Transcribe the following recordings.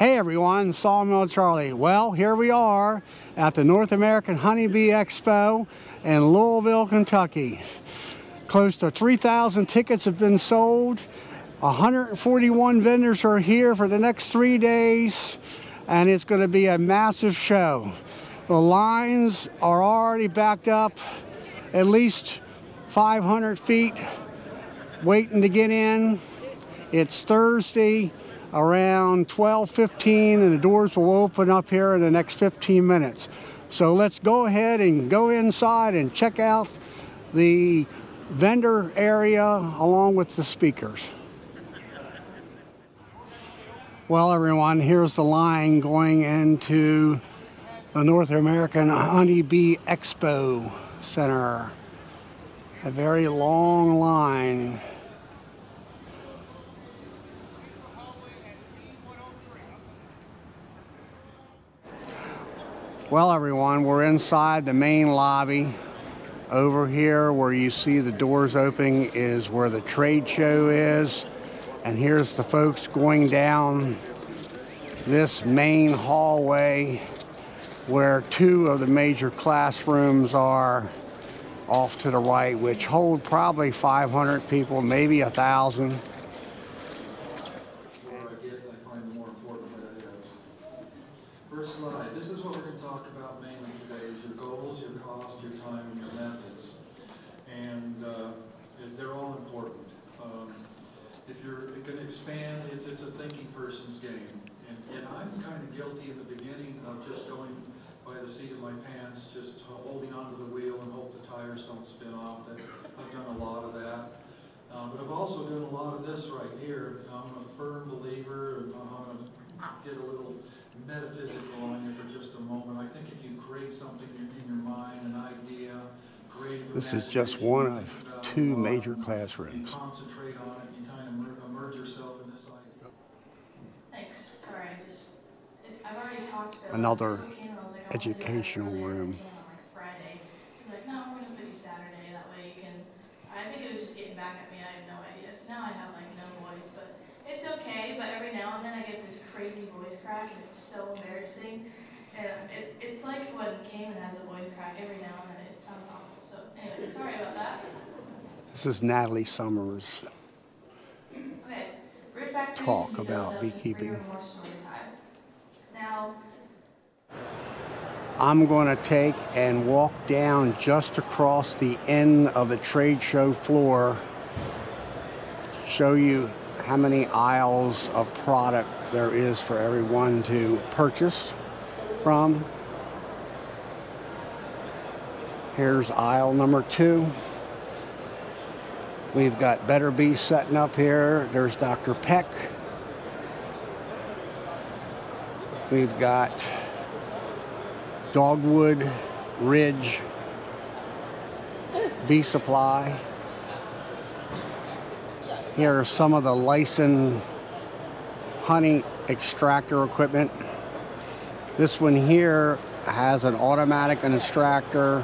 Hey everyone, Sawmill Charlie. Well, here we are at the North American Honey Bee Expo in Louisville, Kentucky. Close to 3,000 tickets have been sold. 141 vendors are here for the next 3 days, and it's going to be a massive show. The lines are already backed up at least 500 feet waiting to get in. It's Thursday around 12:15, and the doors will open up here in the next 15 minutes. So let's go ahead and go inside and check out the vendor area along with the speakers. Well everyone, here's the line going into the North American Honey Bee Expo Center. A very long line. Well everyone, we're inside the main lobby. Over here where you see the doors opening is where the trade show is. And here's the folks going down this main hallway where two of the major classrooms are off to the right, which hold probably 500 people, maybe 1,000. This is just one of two major classrooms. Concentrate on it, you kind of immerse yourself in this idea. Thanks. Sorry, I've already talked about another educational room. Friday. He's like, no, we're going to do Saturday. That way you can. I think it was just getting back at me. I had no idea. So now I have like no voice, but it's okay. But every now and then I get this crazy voice crack, and it's so embarrassing. And it's like when Cayman has a voice crack every now and then. It sounds awful. So anyway, sorry about that. This is Natalie Summers. Okay. Talk about beekeeping. Now, I'm going to take and walk down just across the end of the trade show floor, show you how many aisles of product there is for everyone to purchase from. Here's aisle number 2. We've got Better Bee setting up here. There's Dr. Peck. We've got Dogwood Ridge Bee Supply. Here are some of the licensed honey extractor equipment. This one here has an automatic extractor.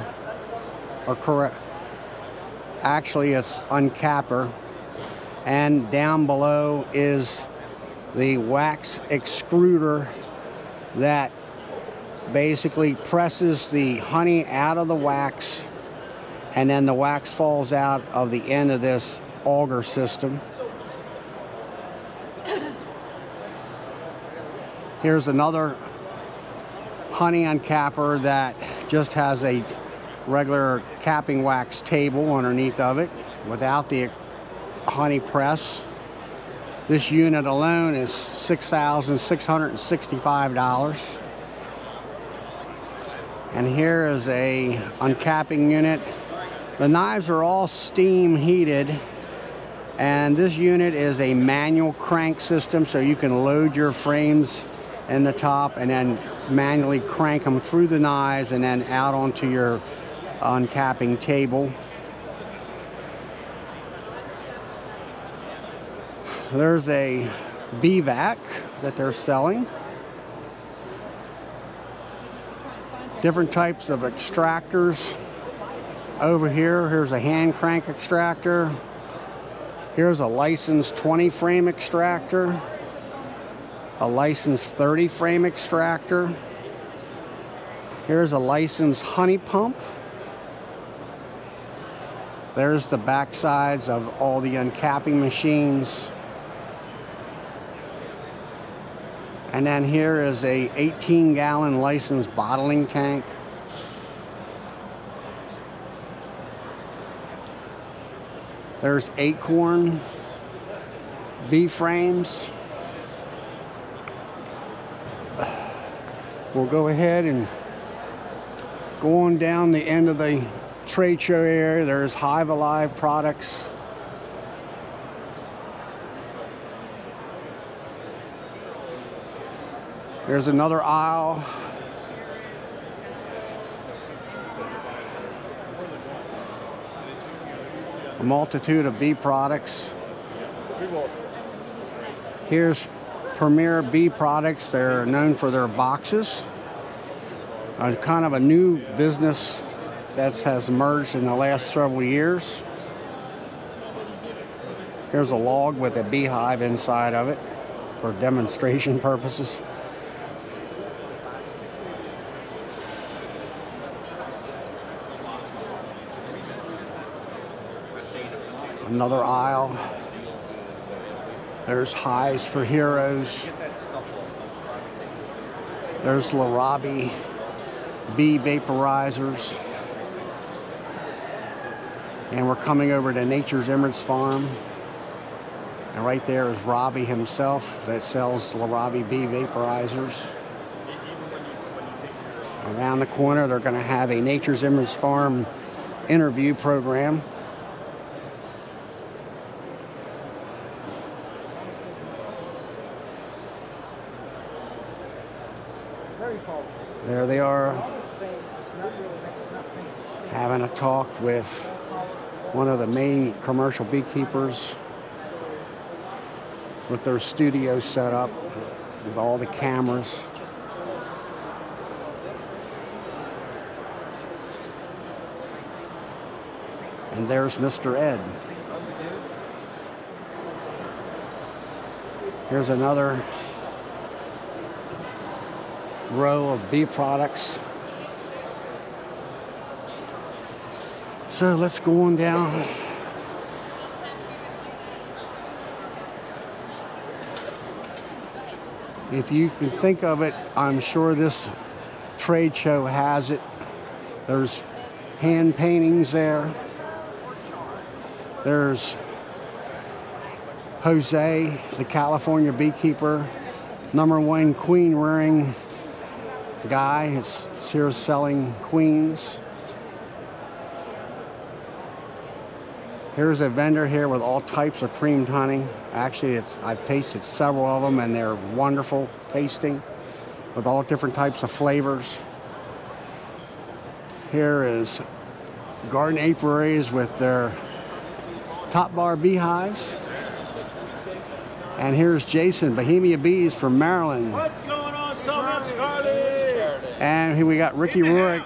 Or correct, actually it's uncapper, and down below is the wax extruder that basically presses the honey out of the wax, and then the wax falls out of the end of this auger system. Here's another honey uncapper that just has a regular capping wax table underneath of it without the honey press. This unit alone is $6,665. And here is a uncapping unit. The knives are all steam heated, and this unit is a manual crank system, so you can load your frames in the top and then manually crank them through the knives and then out onto your uncapping table. There's a BVAC that they're selling. Different types of extractors. Over here, here's a hand crank extractor. Here's a licensed 20 frame extractor. a licensed 30 frame extractor. Here's a licensed honey pump. There's the back sides of all the uncapping machines. And then here is a 18-gallon licensed bottling tank. There's acorn bee frames. We'll go ahead and go on down the end of the trade show area. There's Hive Alive products. There's another aisle. A multitude of bee products. Here's Premier Bee Products. They're known for their boxes. Kind of a new business that has emerged in the last several years. Here's a log with a beehive inside of it for demonstration purposes. Another aisle. There's Highs for Heroes. There's Lorob bee vaporizers. And we're coming over to Nature's Emirates Farm. And right there is Robbie himself that sells Lorob bee vaporizers. Around the corner, they're gonna have a Nature's Emirates Farm interview program. There they are, having a talk with one of the main commercial beekeepers with their studio set up with all the cameras. And there's Mr. Ed. Here's another row of bee products. So let's go on down. If you can think of it, I'm sure this trade show has it. There's hand paintings there. There's Jose, the California beekeeper, #1 queen rearing guy. It's here selling queens. Here's a vendor here with all types of creamed honey. Actually, I've tasted several of them and they're wonderful tasting with all different types of flavors. Here is Garden Apiaries with their top bar beehives. And here's Jason, Bohemia Bees from Maryland. What's going on, Sawmill Charlie? And here we got Ricky Ruick,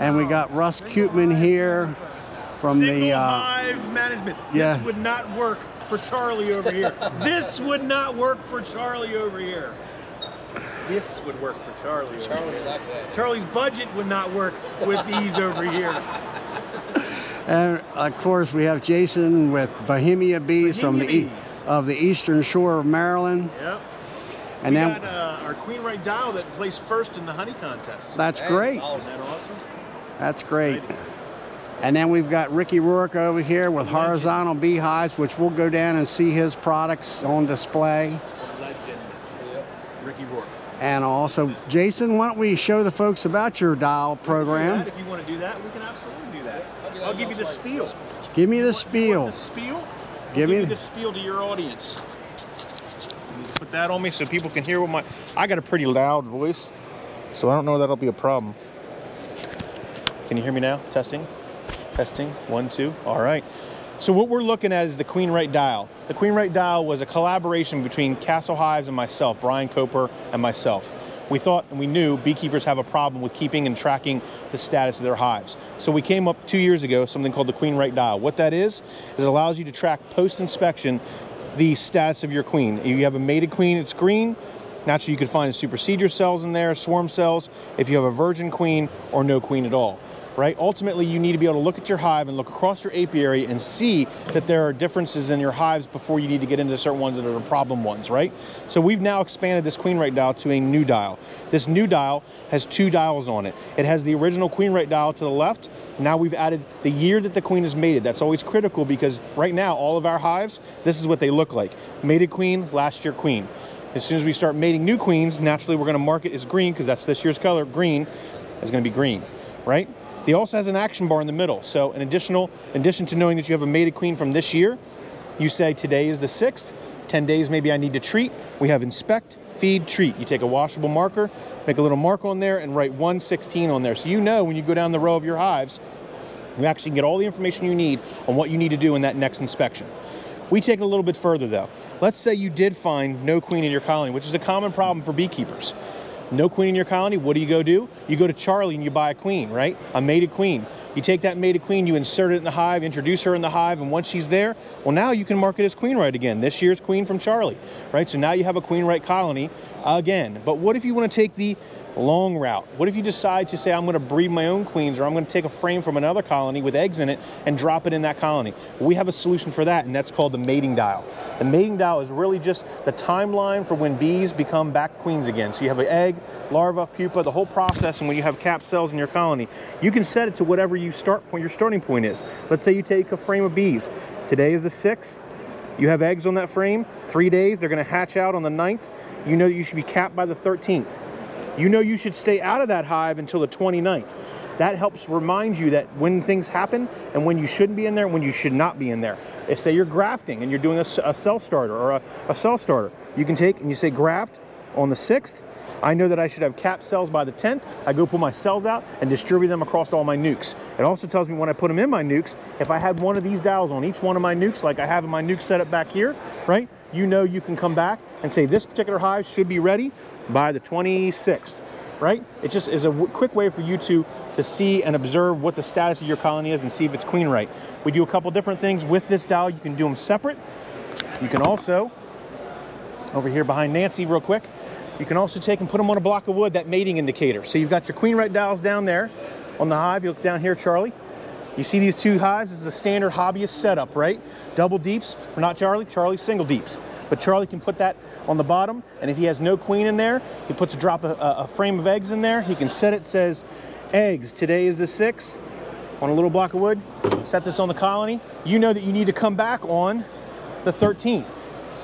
and we got Russ Cuteman here from the Hive management. Yeah. This would not work for Charlie over here. This would not work for Charlie over here. This would work for Charlie over here. Charlie's budget would not work with these over here. And of course, we have Jason with Bohemia Bees from the eastern shore of Maryland. Yep. And we then got, our Queen Right Dial that placed first in the honey contest. That's great. Awesome. Isn't that awesome? That's great. Exciting. And then we've got Ricky Rourke over here with Legend horizontal beehives, which we'll go down and see his products on display. Legend. Yep. Ricky Rourke. And also, Jason, why don't we show the folks about your dial program? If you want to do that, we can absolutely do that. I'll give you the spiel. Give me the spiel. The spiel? Give me the spiel to your audience. Put that on me so people can hear what my... I got a pretty loud voice, so I don't know that'll be a problem. Can you hear me now? Testing, testing, 1, 2. All right. So what we're looking at is the Queen Right Dial. The Queen Right Dial was a collaboration between Castle Hives and myself, Brian Cooper and myself. We thought and we knew beekeepers have a problem with keeping and tracking the status of their hives. So we came up 2 years ago, something called the Queen Right Dial. What that is it allows you to track post-inspection the stats of your queen. If you have a mated queen, it's green. Naturally, you could find supersedure cells in there, swarm cells, if you have a virgin queen or no queen at all, right? Ultimately, you need to be able to look at your hive and look across your apiary and see that there are differences in your hives before you need to get into certain ones that are the problem ones, right? So we've now expanded this Queen Right Dial to a new dial. This new dial has two dials on it. It has the original Queen Right Dial to the left. Now we've added the year that the queen is mated. That's always critical because right now, all of our hives, this is what they look like. Mated queen, last year queen. As soon as we start mating new queens, naturally we're gonna mark it as green because that's this year's color. Green is gonna be green, right? It also has an action bar in the middle. So in addition to knowing that you have a mated queen from this year, you say today is the 6th, 10 days maybe I need to treat. We have inspect, feed, treat. You take a washable marker, make a little mark on there and write 116 on there. So you know when you go down the row of your hives, you actually get all the information you need on what you need to do in that next inspection. We take it a little bit further though. Let's say you did find no queen in your colony, which is a common problem for beekeepers. No queen in your colony, what do? You go to Charlie and you buy a queen, right? A mated queen. You take that mated queen, you insert it in the hive, introduce her in the hive, and once she's there, well now you can mark it as Queen Right again. This year's queen from Charlie, right? So now you have a Queen Right colony again. But what if you want to take the long route? What if you decide to say, I'm going to breed my own queens, or I'm going to take a frame from another colony with eggs in it and drop it in that colony? We have a solution for that, and that's called the mating dial. The mating dial is really just the timeline for when bees become back queens again. So you have an egg, larva, pupa, the whole process, and when you have cap cells in your colony, you can set it to whatever your starting point is. Let's say you take a frame of bees. Today is the 6th. You have eggs on that frame. 3 days, they're going to hatch out on the 9th. You know you should be capped by the 13th. You know you should stay out of that hive until the 29th. That helps remind you that when things happen and when you shouldn't be in there and when you should not be in there. If say you're grafting and you're doing a cell starter or a cell starter, you can take and you say graft on the 6th. I know that I should have cap cells by the 10th. I go pull my cells out and distribute them across all my nukes. It also tells me when I put them in my nukes, if I had one of these dials on each one of my nukes, like I have in my nuke setup back here, right? You know you can come back and say this particular hive should be ready by the 26th, right? It just is a quick way for you to see and observe what the status of your colony is and see if it's Queen Right. We do a couple different things with this dial. You can do them separate. You can also, over here behind Nancy real quick, you can also take and put them on a block of wood, that mating indicator. So you've got your Queen Right dials down there on the hive. You look down here, Charlie. You see these two hives, this is a standard hobbyist setup, right? Double deeps, for not Charlie, Charlie's single deeps. But Charlie can put that on the bottom, and if he has no queen in there, he puts a drop of a frame of eggs in there, he can set it, says, eggs, today is the 6th, on a little block of wood, set this on the colony. You know that you need to come back on the 13th.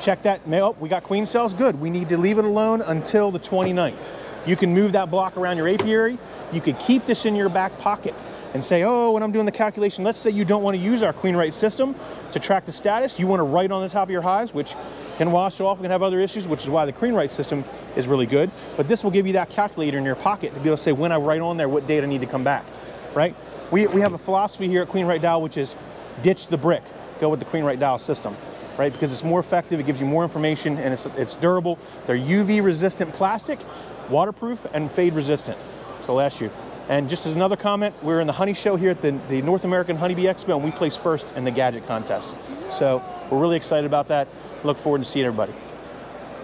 Check that, oh, we got queen cells, good. We need to leave it alone until the 29th. You can move that block around your apiary. You can keep this in your back pocket and say, oh, when I'm doing the calculation, let's say you don't want to use our Queen Right system to track the status. You want to write on the top of your hives, which can wash off and can have other issues, which is why the Queen Right system is really good. But this will give you that calculator in your pocket to be able to say when I write on there, what date I need to come back, right? We have a philosophy here at Queen Right Dial, which is ditch the brick, go with the Queen Right Dial system, right? Because it's more effective, it gives you more information, and it's durable. They're UV resistant plastic, waterproof, and fade resistant. So last year. And just as another comment, we're in the honey show here at the North American Honey Bee Expo, and we placed first in the gadget contest. So we're really excited about that. Look forward to seeing everybody.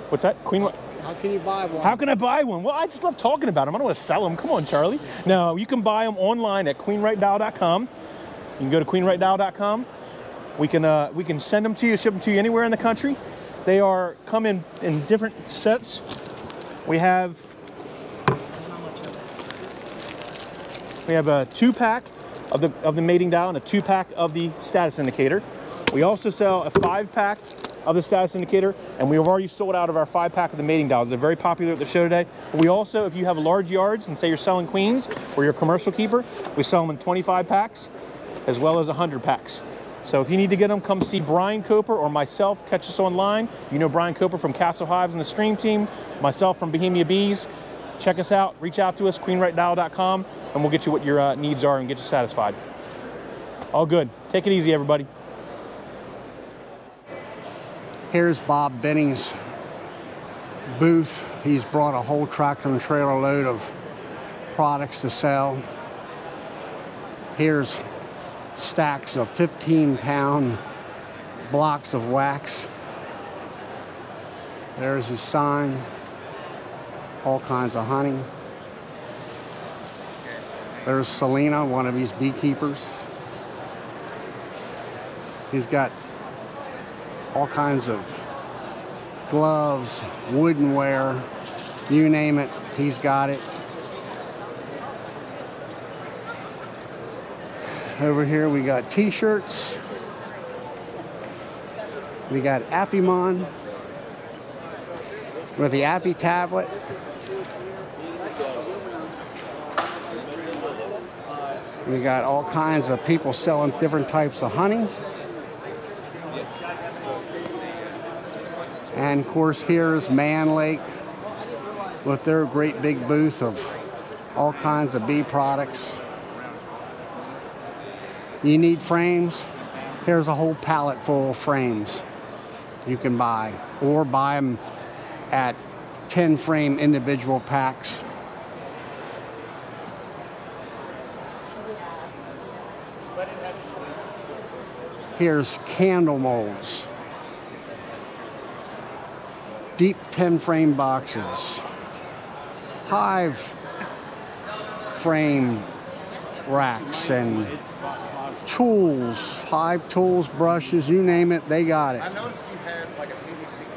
What's that? Queen Right? How can you buy one? How can I buy one? Well, I just love talking about them. I don't want to sell them. Come on, Charlie. No, you can buy them online at queenrightdial.com. You can go to queenrightdial.com. We can send them to you, ship them to you anywhere in the country. They are come in different sets. We have. We have a 2-pack of the mating dial and a 2-pack of the status indicator. We also sell a 5-pack of the status indicator, and we have already sold out of our 5-pack of the mating dials. They're very popular at the show today. We also, if you have large yards and say you're selling queens or you're a commercial keeper, we sell them in 25 packs as well as 100 packs. So if you need to get them, come see Brian Cooper or myself. Catch us online. You know Brian Cooper from Castle Hives and the Stream Team, myself from Bohemia Bees. Check us out, reach out to us, queenrightdial.com, and we'll get you what your needs are and get you satisfied. All good. Take it easy, everybody. Here's Bob Benning's booth. He's brought a whole tractor and trailer load of products to sell. Here's stacks of 15-pound blocks of wax. There's his sign. All kinds of honey. There's Selena, one of his beekeepers. He's got all kinds of gloves, woodenware, you name it, he's got it. Over here we got t-shirts. We got Appimon with the Appy tablet. We got all kinds of people selling different types of honey. And of course here's Man Lake with their great big booth of all kinds of bee products. You need frames? Here's a whole pallet full of frames you can buy, or buy them at 10 frame individual packs. Here's candle molds. Deep 10 frame boxes. Hive frame racks and tools, hive tools, brushes, you name it, they got it. I noticed you had like a PVC